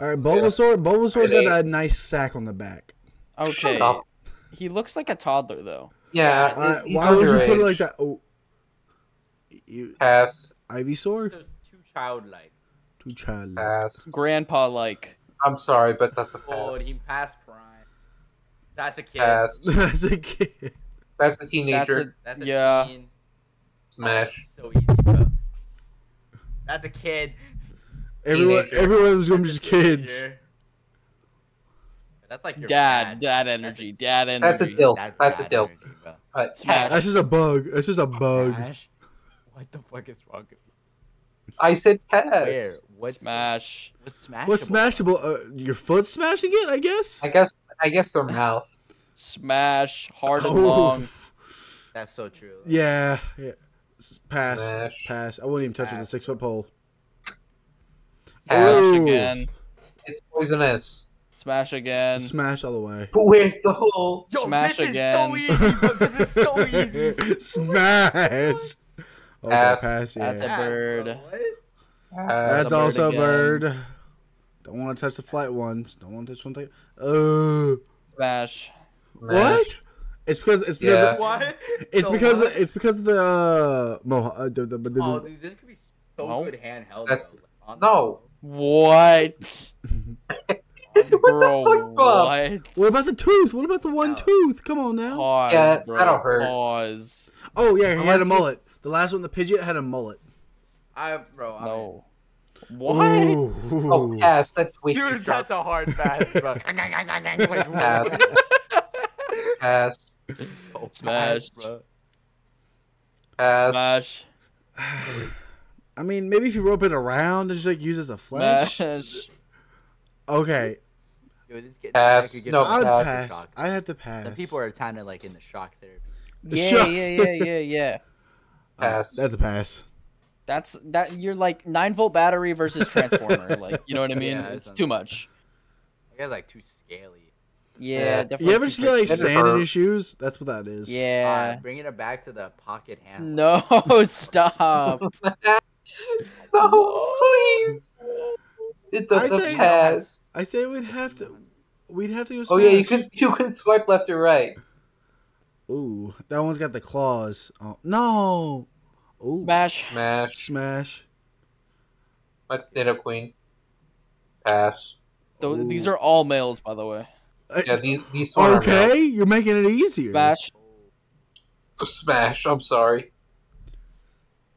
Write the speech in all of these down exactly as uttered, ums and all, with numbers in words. All right, Bulbasaur. Bulbasaur's got that nice sack on the back. Okay. He looks like a toddler, though. Yeah. Uh, why would you put it like that? Oh. You, Pass. Ivysaur? Too childlike. Too childlike. Pass. Grandpa-like. I'm sorry, but that's a pass. Oh, he passed prime. That's a kid. Pass. That's a kid. That's a teenager. That's a, that's a yeah. teen. Smash. Oh, that's so easy, bro. That's a kid. Everyone, teenager. everyone was going to be just kids. That's like your dad, dad, dad energy, dad energy. That's a dilf. That's, that's a dilf. But Smash. That's just a bug. That's just a bug. Smash? What the fuck is wrong with you? I said pass. Where? What smash? What's smashable? What's smashable? Uh, your foot smashing it, I guess. I guess. I guess their mouth. Smash hard and oh. long. That's so true. Like. Yeah. Yeah. Pass. Smash. Pass. I wouldn't even touch pass. with a six foot pole. Smash again. It's poisonous. Smash again. Smash all the way. But where's the hole? Yo, Smash this again. Is so easy, bro. This is so easy. Smash. Oh, pass. Pass, yeah. That's a bird. What? That's, That's a also a bird, bird. Don't want to touch the flight ones. Don't want to touch one thing. Oh. Smash. What? It's because it's because yeah. of, what? It's so because what? Of, it's because of the uh, Moha. Uh, the, the, the, the, oh, dude, this could be so no. good handheld. That's no. What? What bro, the fuck, Bob? What? what about the tooth? What about the one oh. tooth? Come on now. Pause, yeah, bro. That'll hurt. Pause. Oh yeah, he Unless had a mullet. You... The last one, the Pidgeot, had a mullet. I bro. I no. Mean... What? Ooh. Oh pass. That's weak. Dude, that's sharp. a hard pass, bro. Pass. Pass. Oh, Smash, bro. Pass. Smash. I mean, maybe if you rope it around and just like use it as a flesh. Smash. Okay. Dude, this getting, pass. I no, I pass. I have to pass. The people are kind of like in the shock therapy. The yeah, shock yeah, yeah, yeah, yeah, yeah. Pass. Uh, that's a pass. That's that. You're like nine volt battery versus transformer. Like, you know what I mean? Yeah, it's it's too much. That guy's like too scaly. Yeah, uh, definitely. You ever just get like sand in your shoes? That's what that is. Yeah. Uh, bringing it back to the pocket hand. No, stop. No, please. It doesn't pass. I say we'd have to, we'd have to go. Smash. Oh yeah, you can you can swipe left or right. Ooh, that one's got the claws. Oh no! Ooh. Smash! Smash! Smash! Let's stand up, queen. Pass. Th Ooh. These are all males, by the way. Yeah, these these are okay. Are males. You're making it easier. Smash! Smash! I'm sorry.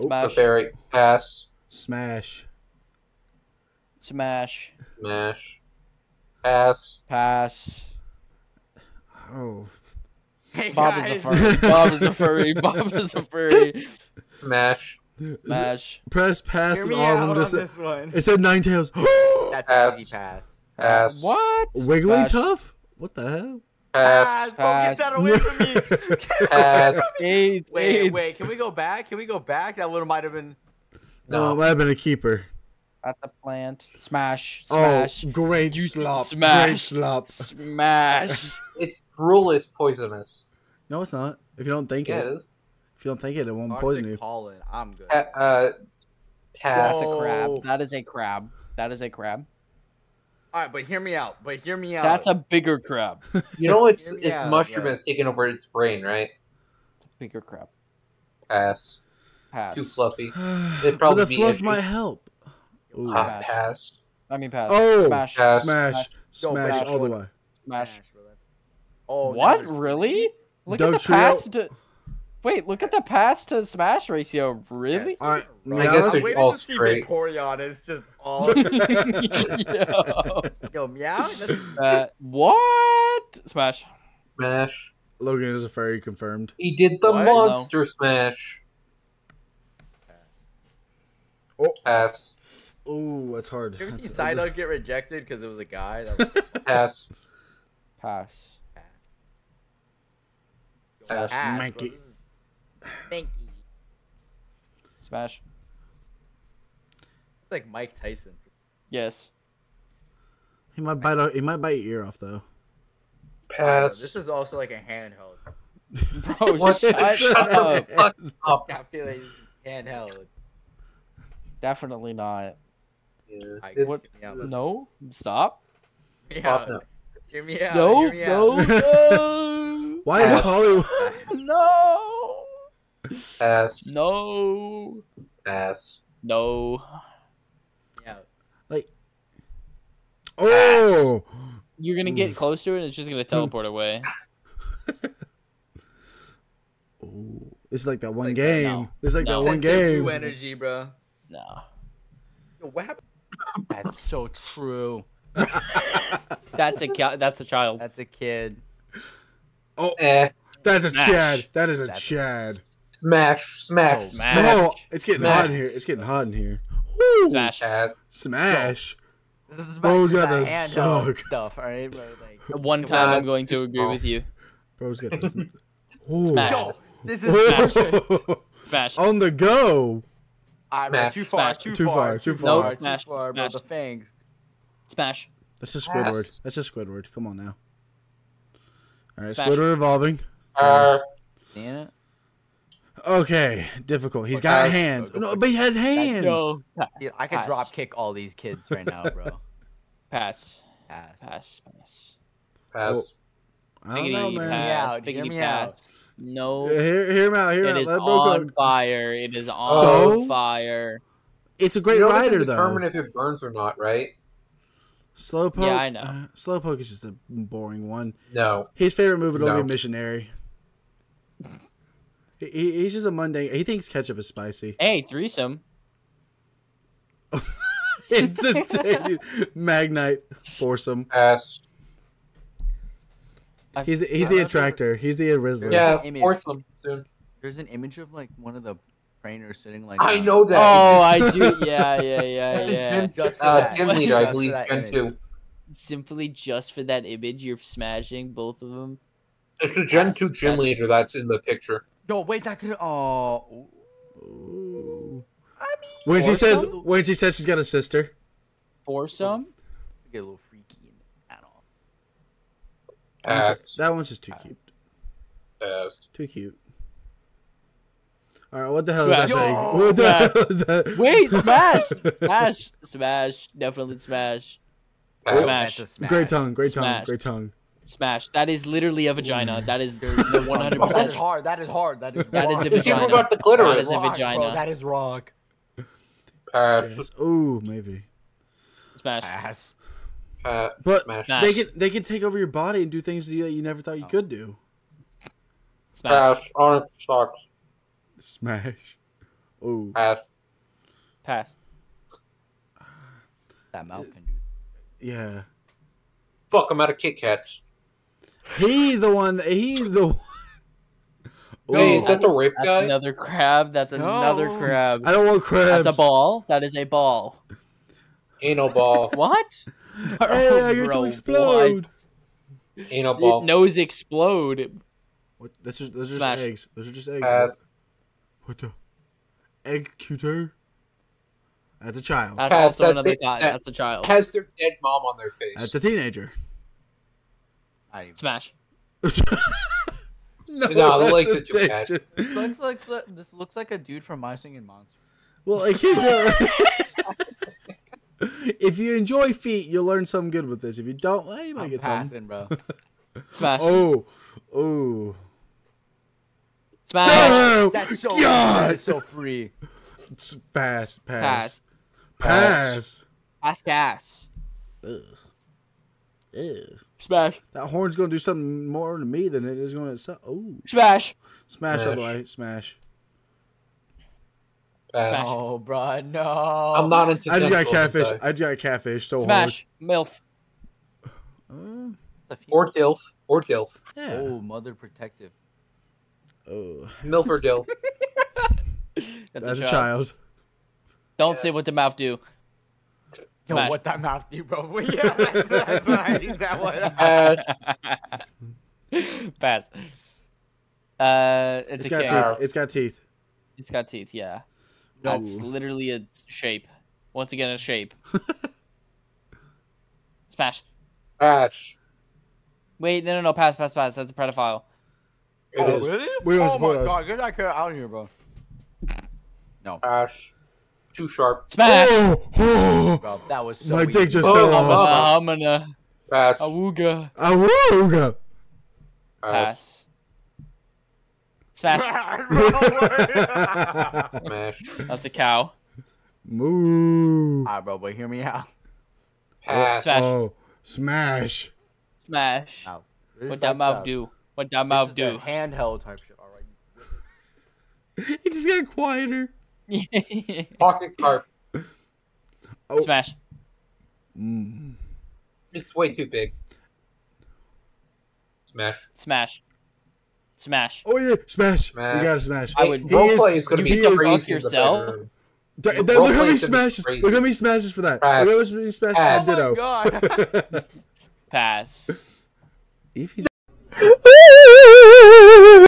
Smash! The berry. Pass. Smash! Smash. Smash. Pass. Pass. Oh. Hey, Bob guys. is a furry. Bob is a furry. Bob is a furry. Smash. Smash. Press pass and all of them just. On this one. It said nine tails. That's an easy pass. Pass. What? Wigglytuff? What the hell? Pass. Pass. pass. Get that away from me. Pass. Wait, wait, wait. Can we go back? Can we go back? That one might have been. No, no, it might have been a keeper. At the plant. Smash. Smash. Oh, great slop. Smash. Great slop. Smash. It's gruel is poisonous. No, it's not. If you don't think yeah, it. Yeah, it is. If you don't think it, it won't Toxic poison you. Pollen. I'm good. Uh, uh, pass. That's a crab. That is a crab. That is a crab. All right, but hear me out. But hear me out. That's a bigger crab. You know it's it's out. mushroom has yeah. taken over its brain, right? It's a bigger crab. Pass. Pass. Too fluffy. It'd probably but the fluff might help. Ooh. Ah, pass. I mean pass. Oh, smash, pass. smash, smash, smash, smash all the way. Smash. Oh, what really? Look Doug at the pass to. Wait, look at the pass to smash ratio. Really? Yeah. Right. Now, I guess they're all straight. Vaporeon is just all. Yo. Yo, meow. Uh, what? Smash. Smash. Logan is a fairy confirmed. He did the what? monster no. smash. Oh, pass. Ooh, that's hard. You ever see Psyduck get rejected because it was a guy? That was... Pass. Pass. Pass. Pass. Mankey. Mankey. Smash. It's like Mike Tyson. Yes. He might bite. Out, he might bite your ear off though. Pass. This is also like a handheld. Bro, what? Shut, shut up. up. I feel like handheld. Definitely not. Yeah. Mike, it, what? It, no, stop. Yeah. Pop, no. Hear me out. No, me no, out. no. Why is Polly? No. Ass. No. Ass. No. Yeah. Like. Oh. Ass. You're gonna get close to it, and it's just gonna teleport away. Oh. It's like that one like, game. No. It's like no. that one it's game. Energy, bro. No. Yo, what happened? That's so true. That's a that's a child. That's a kid. Oh, eh. that's a smash. Chad. That is a that's Chad. A... Smash, smash, oh, smash. No, it's getting smash. hot in here. It's getting hot in here. Woo. Smash, smash. smash. This is Bro's got the suck. Stuff, all right, bro. Like, one time uh, I'm going to agree oh. with you. Bro's got the smash. Yo, this is smash. Smash. On the go. I right, too far, too, too far, too far, too far, too far, bro. The fangs. Smash. That's a Squidward. Yes. That's a Squidward. Come on now. All right, smash. Squidward evolving. Uh, yeah. Okay, difficult. He's okay. got hands. No, but he has hands. No. I could Pass. drop kick all these kids right now, bro. Pass. Pass. Pass. Pass. Pass. Well, I don't know, man. Pass. Pass. Hear me pass. out. No. Yeah, hear, hear him out. Hear him out. It is Let on fire. It is on so, fire. It's a great you know rider, though. Determine if it burns or not, right? Slowpoke. Yeah, I know. Uh, Slowpoke is just a boring one. No. His favorite move would no. only be missionary. he, he's just a mundane. He thinks ketchup is spicy. Hey, threesome. It's insane. Magnite, foursome. Ass. He's the, he's the attractor. He's the Rizzler. Yeah, foursome. There's an image of like one of the trainers sitting like. I know that. Oh, I do. Yeah, yeah, yeah, yeah. Just for uh, that. Gym leader, I believe. Gen two. Simply just for that image, you're smashing both of them. It's a Gen two gym leader that's in the picture. No, wait, that could. Oh. Ooh. I mean. When she says, when she says she's got a sister. Foursome. Get a little freaky at all. Ass. That one's just too cute. Ass. Too cute. All right, what the hell smash. is that thing? Yo, what the hell is that? Wait, smash, smash, smash, definitely smash, smash. smash. Great tongue, great smash. tongue, great tongue. Smash. That is literally a vagina. That is the one hundred percent. That is hard. That is hard. That is. That is a vagina. About the clitoris. That is a vagina. Bro, that is rock. Pass. Ooh, maybe. Smash. Pass. Uh, but smash. they can they can take over your body and do things that you, that you never thought you oh. could do. Smash. Pass. Orange socks. Smash. Oh. Pass. Pass. That mouth can do. Yeah. Fuck, I'm out of Kit Kats. He's the one. That, he's the one. Ooh. Hey, is that the rape that's guy? Another crab. That's no. another crab. I don't want crabs. That's a ball. That is a ball. Anal ball. What? Hey, oh, you're bro, to explode. What? Anal ball. Your nose explode. What? This is, those are Smash. just eggs. Those are just eggs. Pass. What the? Egg cuter? That's a child. That's has also that another guy. That That's a child. Has their dead mom on their face. That's a teenager. I even... Smash. No, no the legs are too bad. This looks, like, this looks like a dude from My Singing Monster. Well, like, here's the... If you enjoy feet, you'll learn something good with this. If you don't, well, you might I'm get passing, something. bro. Smash. Oh. Oh. Smash. No! That's so God. That's so free. It's pass, pass, pass, pass, pass, pass. Ugh. Ugh. Smash. That horn's gonna do something more to me than it is gonna. Oh. Smash. Smash. Smash. Smash. Smash. Pass. Oh, bro, no. I'm not into. I just got catfish. Though. I just got catfish. So Smash. Hard. Milf. Uh, or dilf. Or dilf. Yeah. Oh, mother protective. Oh. Milf or dilf. That's, That's a child. A child. Don't yeah. say what the mouth do. Don't what that mouth do, bro. Yeah, that's, that's what I use that one. Uh, Pass. Uh, it's, it's a got kid. teeth. It's got teeth. It's got teeth. Yeah, that's Ooh. literally a shape. Once again, a shape. Smash. Pass. Wait, no, no, no. Pass, pass, pass. That's a pedophile. It oh, is. really? We oh my that. god, get that kid out of here, bro. No. Ash. Too sharp. Smash! Oh, oh, bro, that was so my dick just fell off. I'm gonna pass. Awooga. Awooga. Pass. Smash. Smash. That's a cow. Moo. Alright, bro, but hear me out. Pass. Smash. Oh, smash. Smash. Ow. What that like mouth that. do? What that this mouth do? That handheld type shit. All right. It just got quieter. Pocket carp. Oh. Smash. Mm. It's way too big. Smash. Smash. Smash. Oh yeah, smash. Smash. We gotta smash. I would. Roleplay is gonna be crazy. Yourself. That, that, look how many smashes! Look how many smashes for that! Pass. Look how many smashes Pass. for Ditto. Oh my god! Pass. If he's